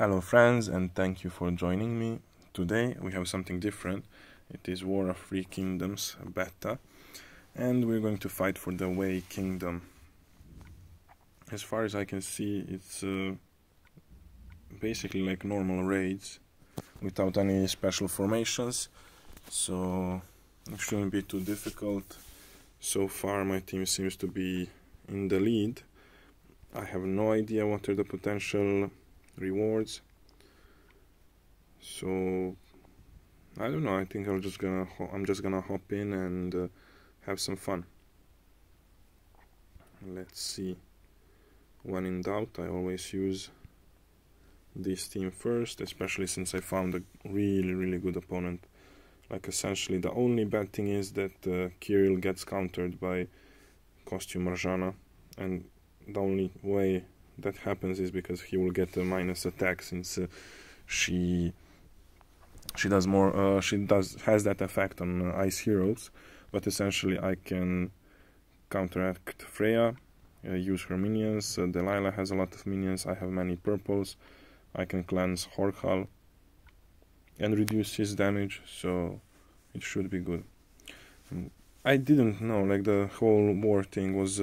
Hello friends, and thank you for joining me. Today we have something different. It is War of Three Kingdoms beta, and we're going to fight for the Wei Kingdom. As far as I can see, it's basically like normal raids without any special formations, so it shouldn't be too difficult. So far my team seems to be in the lead. I have no idea what are the potential rewards, so I don't know. I think I'm just gonna hop in and have some fun. Let's see. When in doubt, I always use this team first, especially since I found a really good opponent. Like, essentially the only bad thing is that Kirill gets countered by costume Marjana, and the only way that happens is because he will get a minus attack, since she has that effect on ice heroes. But essentially I can counteract Freya, use her minions. Delilah has a lot of minions, I have many purples. I can cleanse Horkhal and reduce his damage, so it should be good. I didn't know, like, the whole war thing was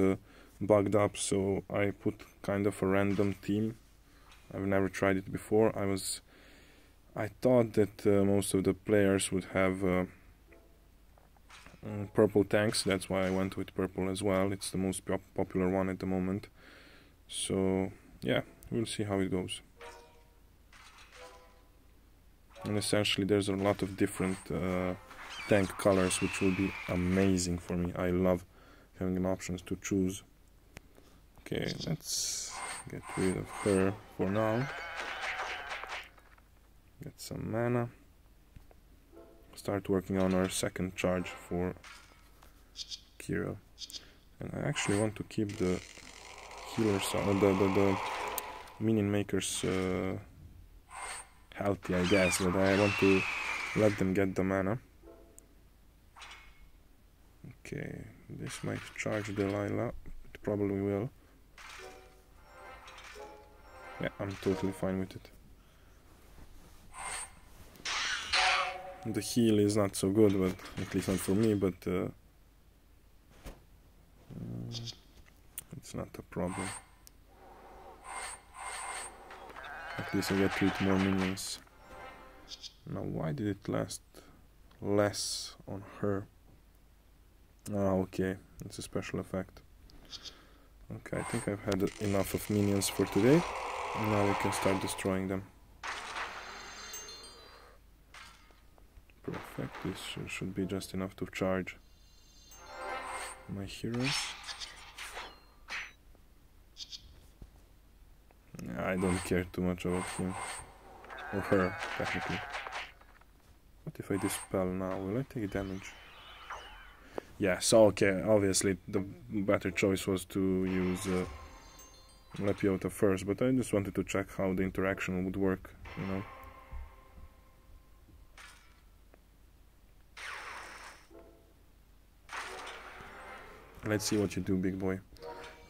bugged up, so I put kind of a random team. I've never tried it before. I thought that most of the players would have purple tanks. That's why I went with purple as well. It's the most popular one at the moment, so yeah, we'll see how it goes. And essentially there's a lot of different tank colors, which will be amazing for me. I love having options to choose. Okay, let's get rid of her for now. Get some mana. Start working on our second charge for Kira. And I actually want to keep the healers, the minion makers healthy, I guess, but I want to let them get the mana. Okay, this might charge Delilah. It probably will. Yeah, I'm totally fine with it. The heal is not so good, but at least not for me, but it's not a problem. At least I get rid more minions. Now, why did it last less on her? Ah, okay, it's a special effect. Okay, I think I've had enough of minions for today. Now we can start destroying them. Perfect, this should be just enough to charge my heroes. I don't care too much about him. Or her, technically. What if I dispel now? Will I take damage? Yeah, so okay, obviously the better choice was to use Lepiota first, but I just wanted to check how the interaction would work, you know. Let's see what you do, big boy.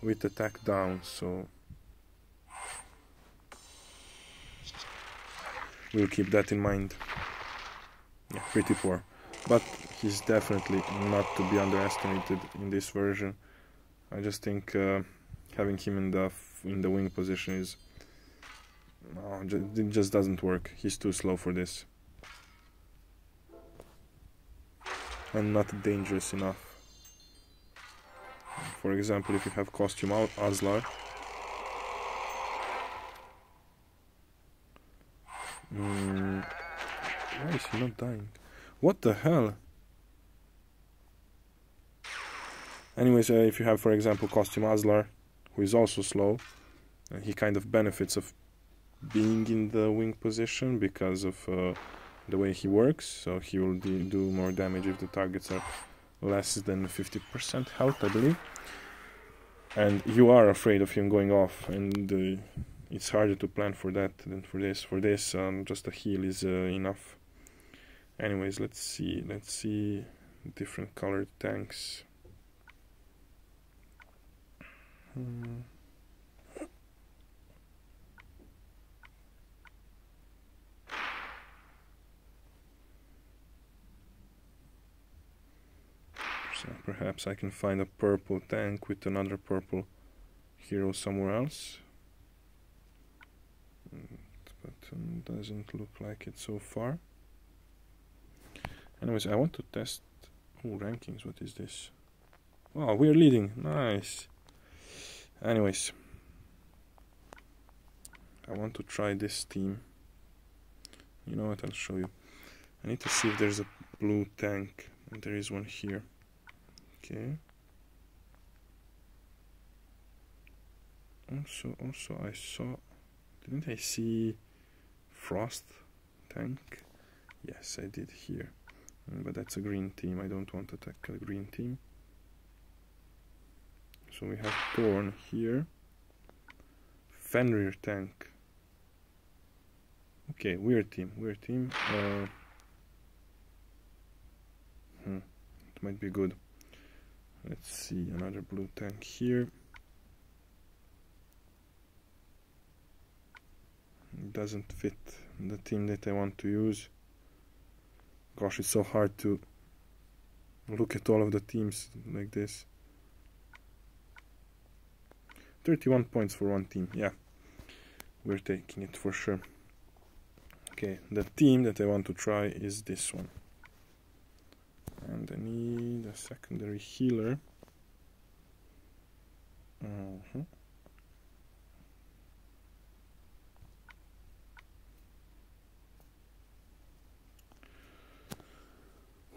With attack down, so we'll keep that in mind. Yeah, pretty poor. But he's definitely not to be underestimated in this version. I just think having him in the wing position is... No, it just doesn't work. He's too slow for this. And not dangerous enough. For example, if you have costume out Aslar, why is he not dying? What the hell? Anyways, if you have, for example, costume Aslar, who is also slow, he kind of benefits of being in the wing position because of the way he works, so he will do more damage if the targets are less than 50% health, I believe. And you are afraid of him going off, and it's harder to plan for that than for this. For this, just a heal is enough. Anyways, let's see different colored tanks. Perhaps I can find a purple tank with another purple hero somewhere else. But doesn't look like it so far. Anyways, I want to test... Oh, rankings, what is this? Oh, we're leading, nice! Anyways, I want to try this team. You know what, I'll show you. I need to see if there's a blue tank, and there is one here. Okay. Also I saw... Didn't I see Frost tank? Yes, I did here. But that's a green team, I don't want to tackle a green team. So we have Thorn here. Fenrir tank. Okay, weird team. It might be good. Let's see, another blue tank here. It doesn't fit the team that I want to use. Gosh, it's so hard to look at all of the teams like this. 31 points for one team, yeah. We're taking it for sure. Okay, the team that I want to try is this one. And I need a secondary healer.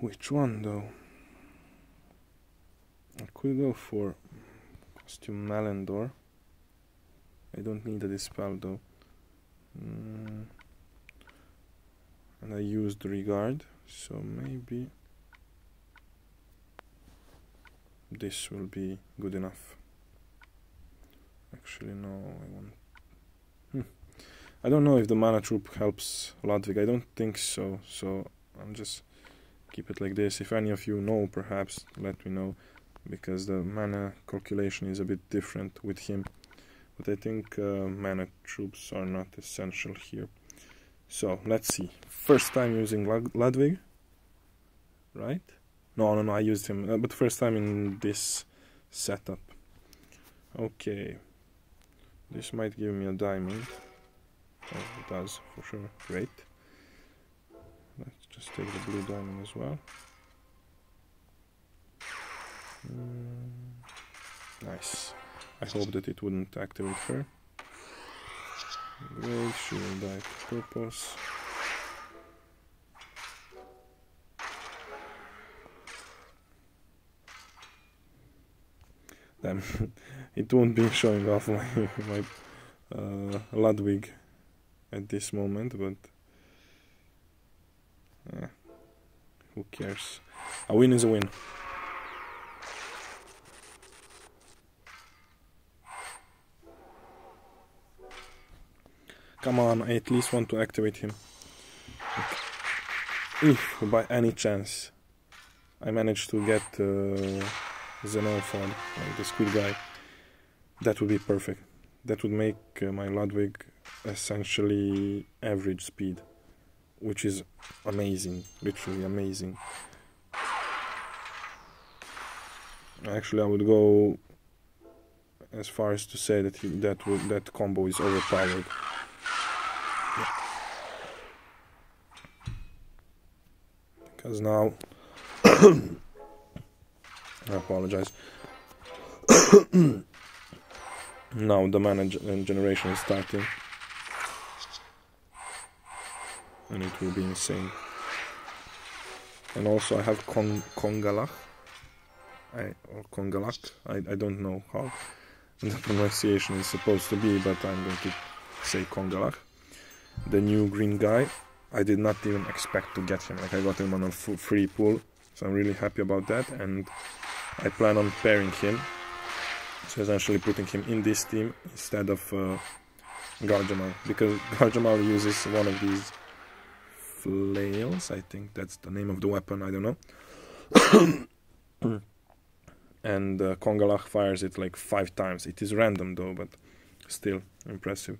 Which one though? I could go for costume Malendor. I don't need a dispel though. And I used Regard, so maybe this will be good enough. Actually no, I want... I don't know if the mana troop helps Ludwig, I don't think so, so I'm just... keep it like this. If any of you know, perhaps let me know, because the mana calculation is a bit different with him, but I think mana troops are not essential here. So let's see, first time using Ludwig, right? No, I used him, but first time in this setup. Okay, this might give me a diamond. Oh, it does for sure, great. Let's just take the blue diamond as well. Nice. I hope that it wouldn't activate her. Great, she will die for purpose. Damn, it won't be showing off my Ludwig at this moment, but... who cares? A win is a win. Come on, I at least want to activate him. Okay. If by any chance I manage to get Xenophon, the squid guy, that would be perfect. That would make my Ludwig essentially average speed, which is amazing, literally amazing. Actually, I would go as far as to say that that combo is overpowered. Yeah. Because now, I apologize. Now the mana generation is starting. And it will be insane. And also I have Kongalach. Or Kongalach, I don't know how the pronunciation is supposed to be, but I'm going to say Kongalach. The new green guy. I did not even expect to get him, like I got him on a free pull, so I'm really happy about that, and I plan on pairing him. So essentially putting him in this team instead of Garjamal, because Garjamal uses one of these flails, I think that's the name of the weapon, I don't know. And Kongalach fires it like 5 times. It is random though, but still impressive.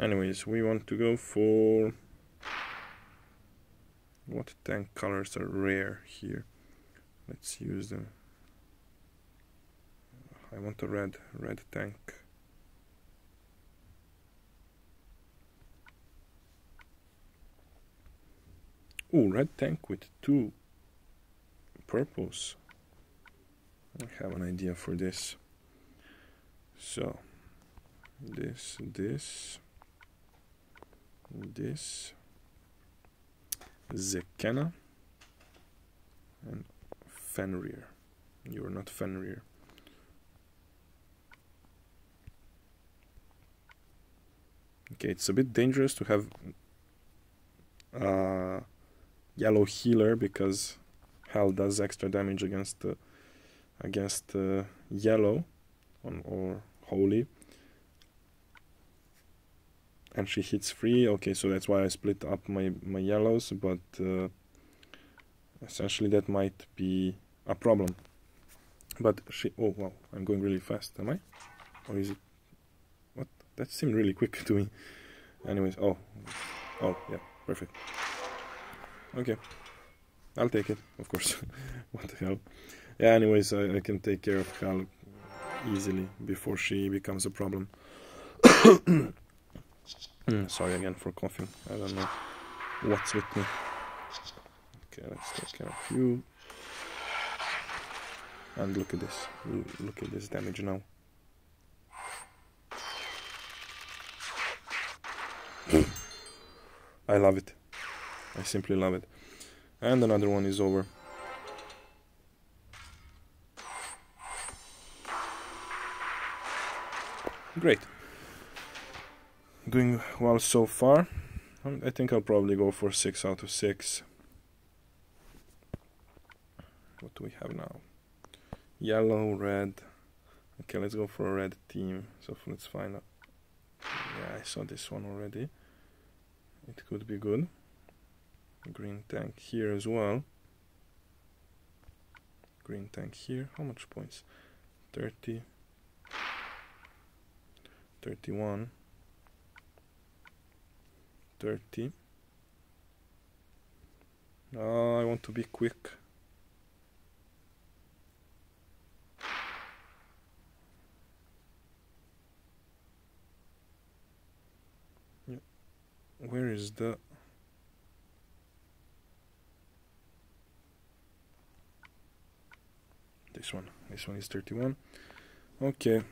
Anyways, we want to go for... what tank colors are rare here? Let's use them. I want a red tank. Ooh, red tank with two purples. I have an idea for this. So, this, Zekena, and Fenrir. You're not Fenrir. Okay, it's a bit dangerous to have yellow healer because Hal does extra damage against yellow or holy, and she hits free. Okay, so that's why I split up my yellows, but essentially that might be a problem. But she, oh wow, I'm going really fast, am I? Or is it, what? That seemed really quick to me. Anyways, oh yeah, perfect. Okay, I'll take it, of course. What the hell? Yeah, anyways, I can take care of Hal easily before she becomes a problem. Sorry again for coughing, I don't know what's with me. Okay, let's take care of you. And look at this, damage now. I love it. I simply love it. And another one is over. Great. Doing well so far. I think I'll probably go for 6 out of 6. What do we have now? Yellow, red. Okay, let's go for a red team. So let's find out. Yeah, I saw this one already. It could be good. Green tank here as well. Green tank here. How much points? 30. 31. 30. I want to be quick. Yeah. Where is the... This one is 31. Okay.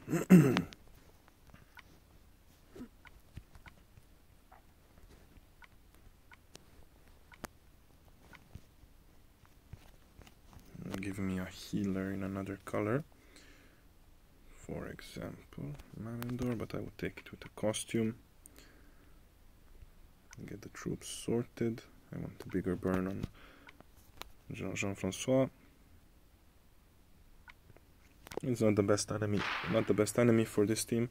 Give me a healer in another color, for example Malendor, but I would take it with a costume. Get the troops sorted. I want a bigger burn on Jean-Jean-Francois. It's not the best enemy, for this team,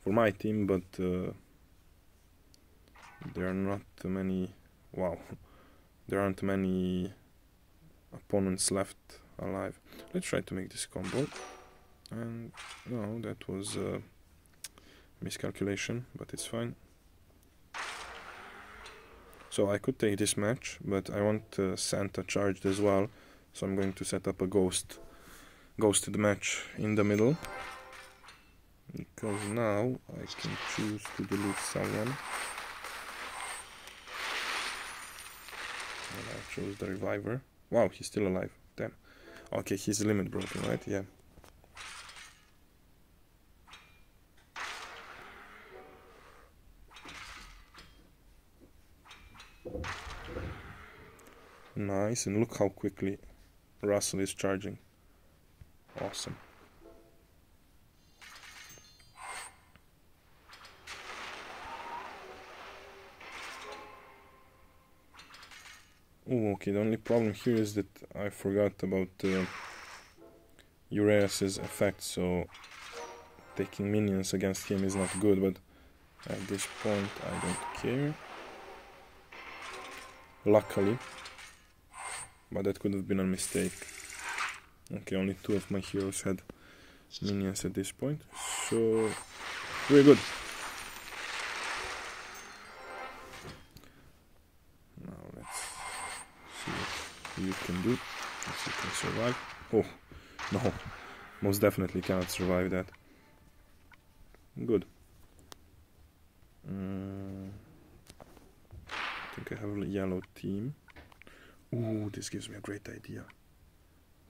for my team, but there are not too many. Wow, there aren't many opponents left alive. Let's try to make this combo. And no, that was a miscalculation, but it's fine. So I could take this match, but I want Santa charged as well, so I'm going to set up a ghost. Goes to the match in the middle, because now I can choose to delete someone. And I chose the reviver. Wow, he's still alive. Damn. Okay, he's limit broken, right? Yeah. Nice, and look how quickly Russell is charging. Awesome. Oh, okay, the only problem here is that I forgot about Eureus' effect, so taking minions against him is not good, but at this point I don't care. Luckily. But that could have been a mistake. Okay, only two of my heroes had minions at this point, so we're good. Now let's see what you can do, if you can survive. Oh, no, most definitely cannot survive that. Good. I think I have a yellow team. Ooh, this gives me a great idea.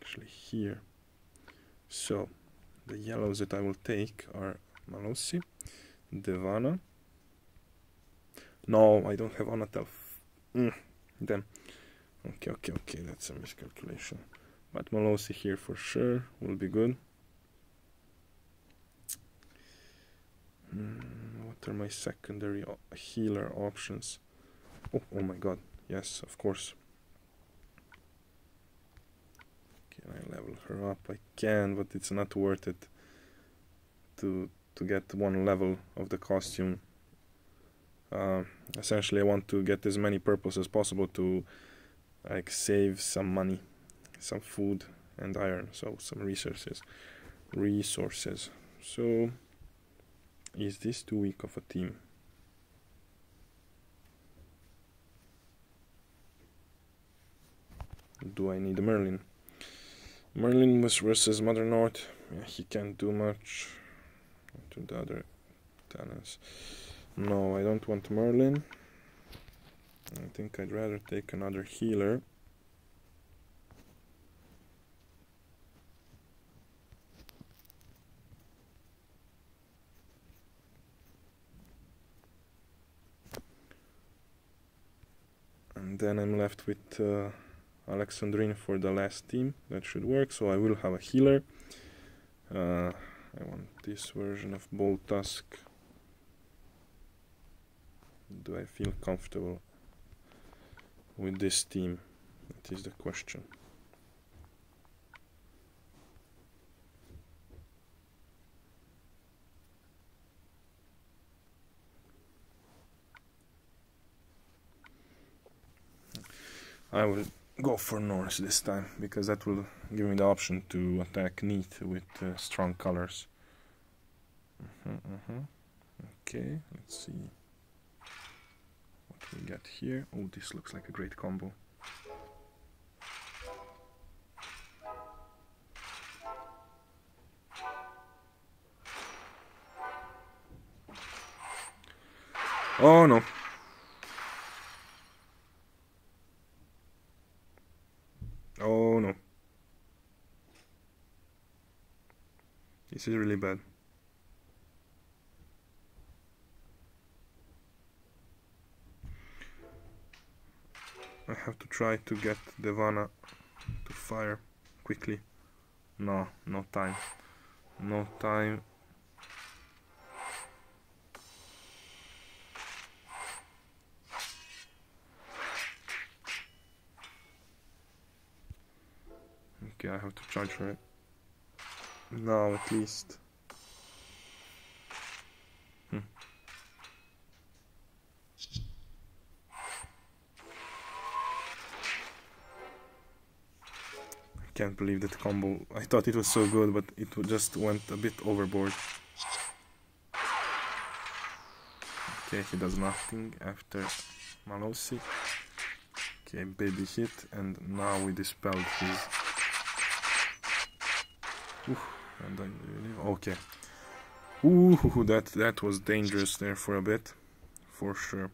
Actually here. So, the yellows that I will take are Malossi, Devana. No, I don't have Anatel. Damn. Okay, that's a miscalculation. But Malossi here for sure will be good. What are my secondary healer options? Oh my god, yes, of course. Can I level her up? I can, but it's not worth it to get one level of the costume. Essentially, I want to get as many purples as possible to like save some money, some food and iron, so some resources. So is this too weak of a team? Do I need a Merlin? Merlin was versus Mother North. Yeah, he can't do much to the other talents. No, I don't want Merlin. I think I'd rather take another healer. And then I'm left with Alexandrine for the last team. That should work, so I will have a healer. I want this version of Boldtusk. Do I feel comfortable with this team? That is the question. I will go for Norse this time, because that will give me the option to attack Neath with strong colors. Okay, let's see what we got here. Oh, this looks like a great combo. Oh no! This is really bad. I have to try to get Devana to fire quickly. No, no time. No time. Okay, I have to charge her. Now at least. I can't believe that combo. I thought it was so good, but it just went a bit overboard. Okay, he does nothing after Malossi. Okay, baby hit, and now we dispelled his. Oof. And then, okay. Ooh, that was dangerous there for a bit, for sure.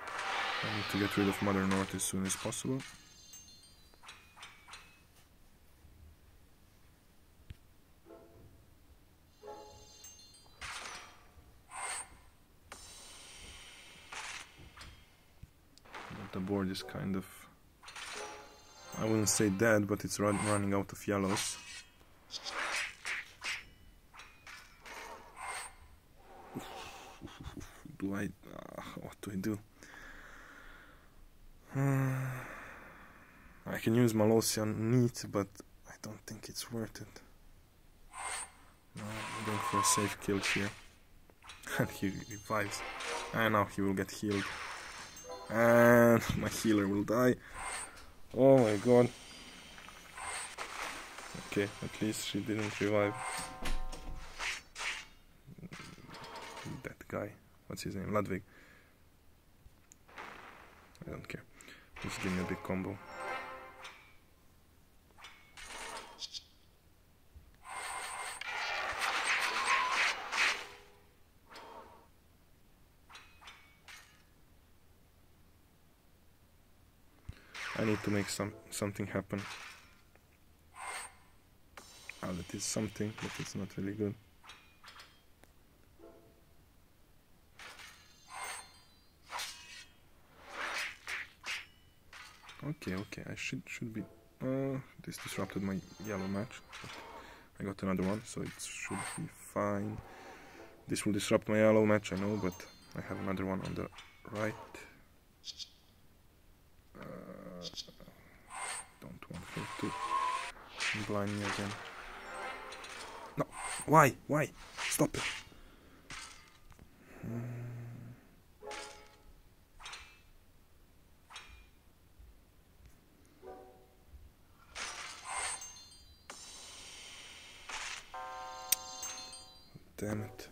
I need to get rid of Mother North as soon as possible. But the board is kind of, I wouldn't say dead, but it's running out of yellows. Do I... what do? I can use Malossi on Neath, but I don't think it's worth it. No, I'm going for a safe kill here. And he revives. And now he will get healed. And my healer will die. Oh my god. Okay, at least she didn't revive. That guy. What's his name? Ludwig. I don't care. Just give me a big combo. I need to make something happen. Ah, that is something, but it's not really good. Okay, okay, I should be... this disrupted my yellow match. I got another one, so it should be fine. This will disrupt my yellow match, I know, but I have another one on the right. Don't want her to blind me again. No! Why? Why? Stop it! Damn it.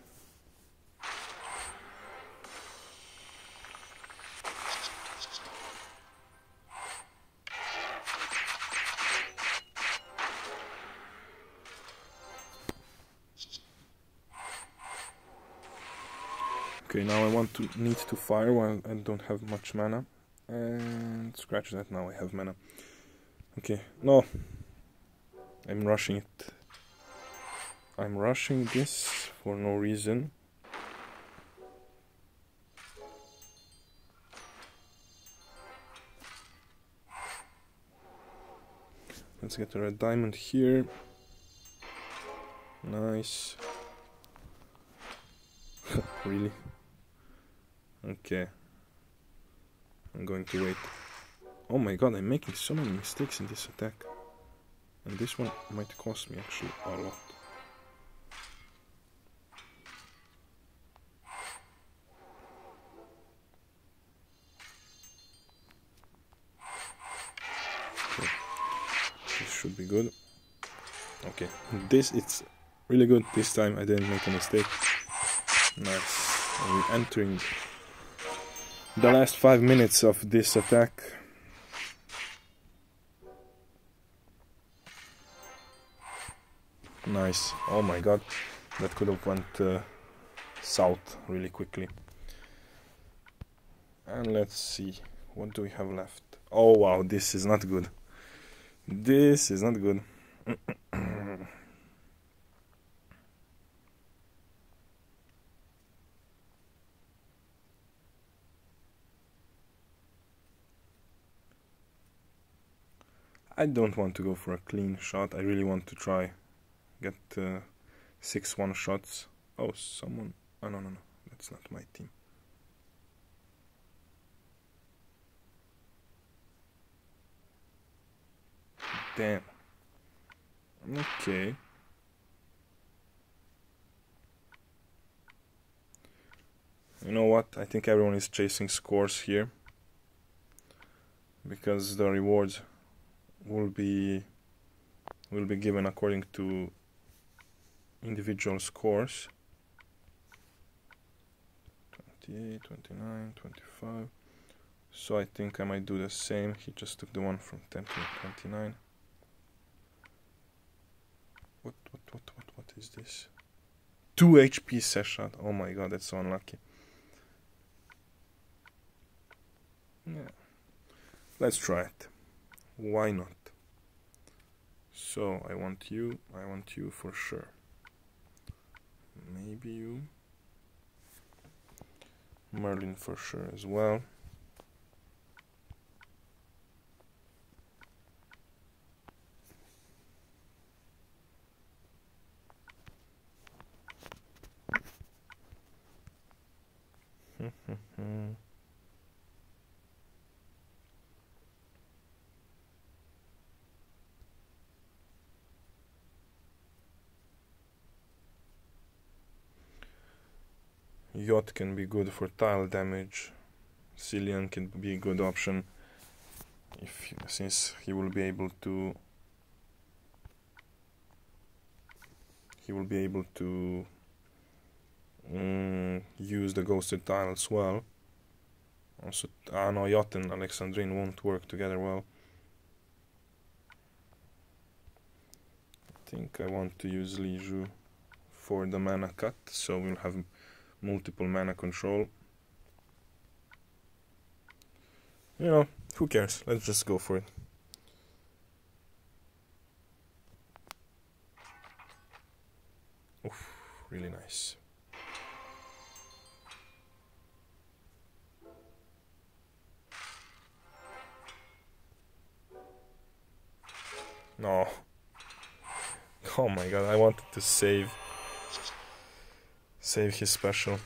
Okay, now I need to fire while I don't have much mana, and scratch that, now I have mana. Okay, no, I'm rushing it. I'm rushing this for no reason. Let's get a red diamond here. Nice. Really? Okay, I'm going to wait. Oh my god, I'm making so many mistakes in this attack. And this one might cost me actually a lot. Okay. This should be good. Okay, this it's really good. This time I didn't make a mistake. Nice. And we're entering the last 5 minutes of this attack. Nice. Oh my god, that could have went south really quickly. And let's see, what do we have left? Oh wow, this is not good. This is not good. I don't want to go for a clean shot. I really want to try get 6-1 shots. Oh, someone... Oh, no, no, no. That's not my team. Damn. Okay. You know what? I think everyone is chasing scores here, because the rewards will be given according to individual scores. 28, 29, 25. So I think I might do the same. He just took the one from 10 to 29. What is this? 2 HP Seshat. Oh my god, that's so unlucky. Yeah. Let's try it. Why not? So I want you for sure. Maybe you. Merlin for sure as well. Yot can be good for tile damage. Cillian can be a good option, if since he will be able to use the ghosted tile as well. Also, ah no, Yot and Alexandrine won't work together well. I think I want to use Liju for the mana cut, so we'll have multiple mana control. You know, Who cares? Let's just go for it. Oof, really nice. No. Oh my god, I wanted to save his special.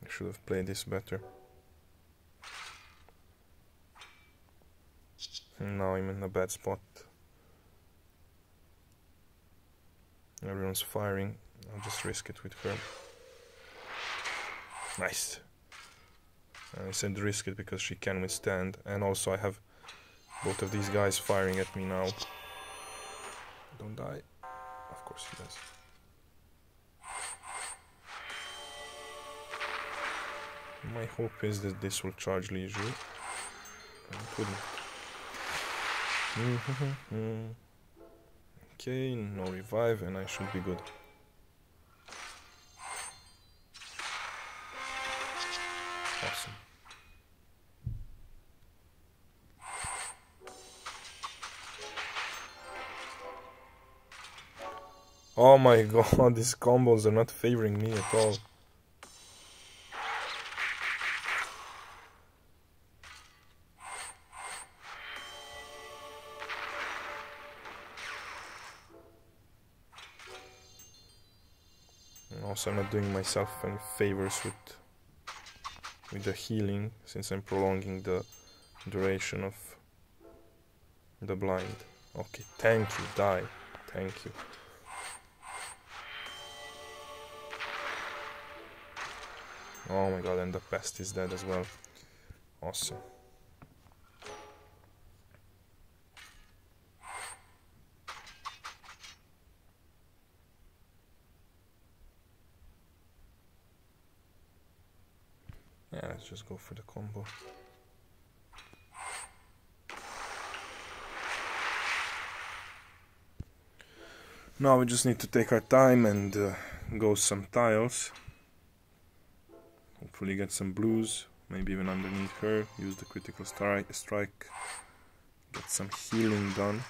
I should have played this better. Now I'm in a bad spot. Everyone's firing. I'll just risk it with her. Nice. I said risk it because she can withstand, and also I have both of these guys firing at me now. Don't die. Of course he does. My hope is that this will charge Liju. I couldn't. Okay, no revive, and I should be good. Awesome. Oh my god, these combos are not favoring me at all. I'm not doing myself any favors with the healing, since I'm prolonging the duration of the blind. Okay, thank you, die. Thank you. Oh my god, and the pest is dead as well. Awesome. Let's just go for the combo. Now we just need to take our time and go some tiles. Hopefully get some blues, maybe even underneath her, use the critical strike, get some healing done.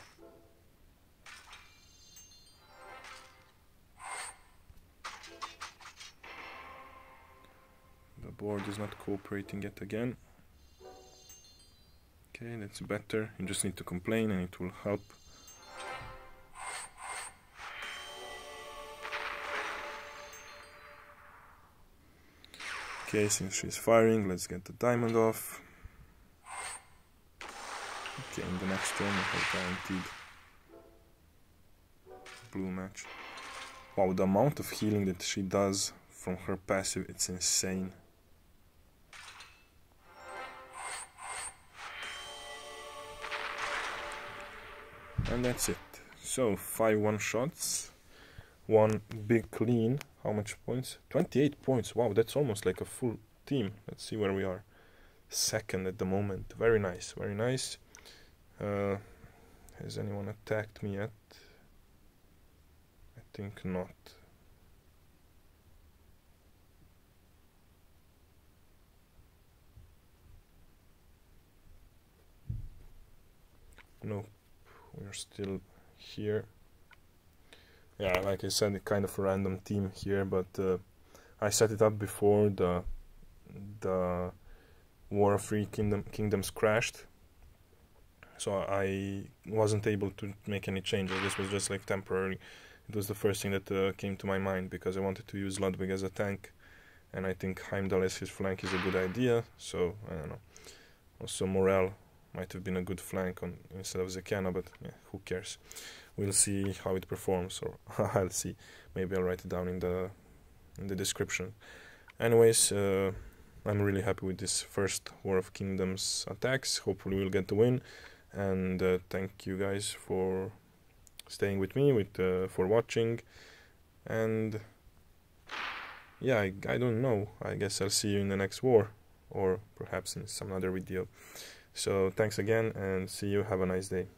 Board is not cooperating yet again. Okay, that's better. You just need to complain and it will help. Okay, since she's firing, let's get the diamond off. Okay, in the next turn I have guaranteed blue match. Wow, the amount of healing that she does from her passive, it's insane. And that's it. So 5 one-shots, one big clean. How much points? 28 points. Wow, that's almost like a full team. Let's see where we are. Second at the moment. Very nice, very nice. Has anyone attacked me yet? I think not. No. We're still here. Yeah, like I said, it's kind of a random team here, but I set it up before the War of Three Kingdoms crashed, so I wasn't able to make any changes. This was just like temporary. It was the first thing that came to my mind, because I wanted to use Ludwig as a tank, and I think Heimdall as his flank is a good idea, so I don't know. Also morale. Might have been a good flank on instead of Zekena, but yeah, who cares? We'll see how it performs, or I'll see. Maybe I'll write it down in the description. Anyways, I'm really happy with this first War of Kingdoms attacks. Hopefully we'll get the win, and thank you guys for staying with me, for watching, And yeah, I don't know. I guess I'll see you in the next war, or perhaps in some other video. So thanks again and see you. Have a nice day.